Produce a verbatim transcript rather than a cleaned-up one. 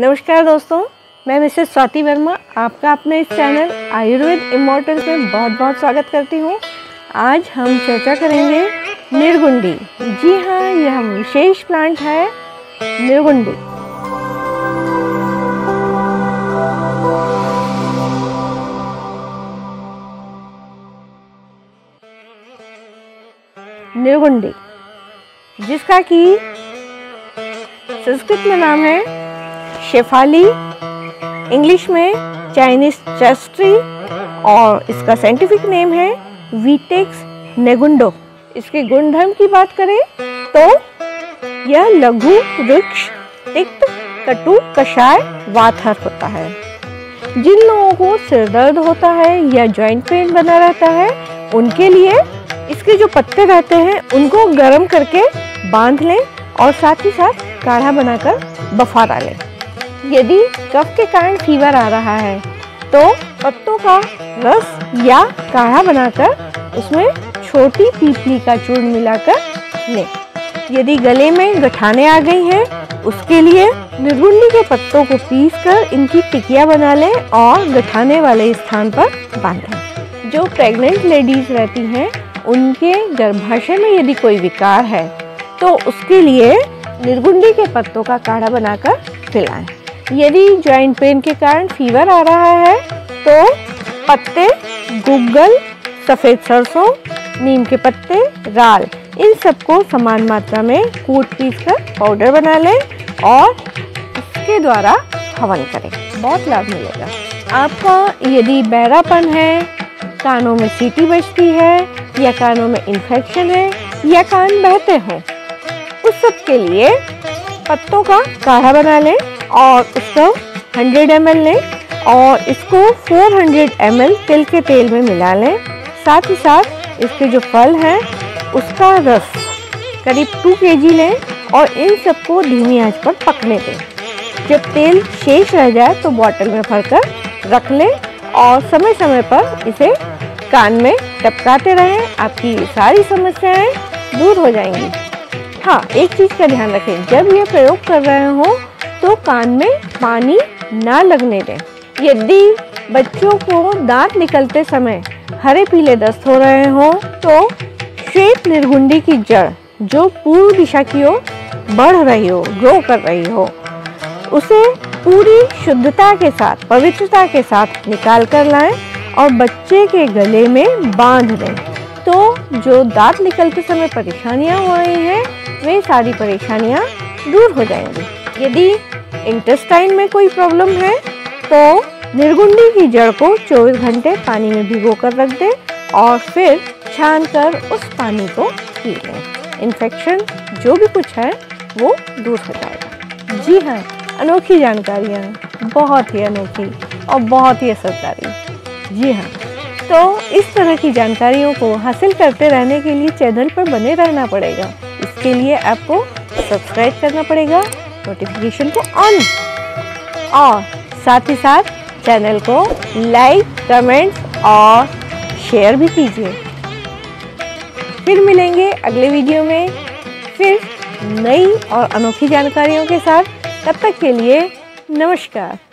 नमस्कार दोस्तों, मैं मिसेस स्वाति वर्मा आपका अपने इस चैनल आयुर्वेद इमॉर्टल्स में बहुत बहुत स्वागत करती हूँ। आज हम चर्चा करेंगे निर्गुंडी। जी हाँ, यह विशेष प्लांट है निर्गुंडी। निर्गुंडी जिसका कि संस्कृत में नाम है शेफाली, इंग्लिश में चाइनीज चेस्ट्री और इसका साइंटिफिक नेम है वीटेक्स नेगुंडो। इसके गुणधर्म की बात करें तो यह लघु रुक्ष तिक्त कटु कषाय वातहर होता है। जिन लोगों को सिर दर्द होता है या जॉइंट पेन बना रहता है, उनके लिए इसके जो पत्ते रहते हैं उनको गर्म करके बांध लें और साथ ही साथ काढ़ा बनाकर बफा डालें। यदि कफ के कारण फीवर आ रहा है तो पत्तों का रस या काढ़ा बनाकर उसमें छोटी पीपली का चूर्ण मिलाकर लें। यदि गले में गठाने आ गई हैं, उसके लिए निर्गुंडी के पत्तों को पीसकर इनकी टिकिया बना लें और गठाने वाले स्थान पर बांधें। जो प्रेग्नेंट लेडीज़ रहती हैं, उनके गर्भाशय में यदि कोई विकार है तो उसके लिए निर्गुंडी के पत्तों का काढ़ा बनाकर पिलाएं। यदि जॉइंट पेन के कारण फीवर आ रहा है तो पत्ते गुग्गल, सफ़ेद सरसों, नीम के पत्ते, राल, इन सबको समान मात्रा में कूट पीस कर पाउडर बना लें और इसके द्वारा हवन करें। बहुत लाभ मिलेगा आपका। यदि बहरापन है, कानों में सीटी बजती है या कानों में इन्फेक्शन है या कान बहते हों, उस सब के लिए पत्तों का काढ़ा बना लें और उसको सौ एम एल लें और इसको चार सौ एम एल तिल के तेल में मिला लें। साथ ही साथ इसके जो फल हैं उसका रस करीब दो केजी लें और इन सबको धीमी आंच पर पकने दें। जब तेल शेष रह जाए तो बॉटल में भरकर रख लें और समय समय पर इसे कान में टपकाते रहें। आपकी सारी समस्याएं दूर हो जाएंगी। हाँ, एक चीज़ का ध्यान रखें, जब ये प्रयोग कर रहे हों तो कान में पानी ना लगने दें। यदि बच्चों को दांत निकलते समय हरे पीले दस्त हो रहे हों तो श्वेत निर्गुंडी की जड़ जो पूर्व दिशा की ओर बढ़ रही हो, ग्रो कर रही हो, उसे पूरी शुद्धता के साथ, पवित्रता के साथ निकाल कर लाएं और बच्चे के गले में बांध दें। तो जो दांत निकलते समय परेशानियां हो रही हैं, वे सारी परेशानियां दूर हो जाएंगी। यदि इंटेस्टाइन में कोई प्रॉब्लम है तो निर्गुंडी की जड़ को चौबीस घंटे पानी में भिगोकर रख दें और फिर छानकर उस पानी को पी लें। इन्फेक्शन जो भी कुछ है वो दूर हो जाएगा। जी हाँ, अनोखी जानकारियाँ, बहुत ही अनोखी और बहुत ही असरकारी। जी हाँ, तो इस तरह की जानकारियों को हासिल करते रहने के लिए चैनल पर बने रहना पड़ेगा। इसके लिए आपको सब्सक्राइब करना पड़ेगा, नोटिफिकेशन को ऑन, और साथ ही साथ चैनल को लाइक, कमेंट्स और शेयर भी कीजिए। फिर मिलेंगे अगले वीडियो में फिर नई और अनोखी जानकारियों के साथ। तब तक के लिए नमस्कार।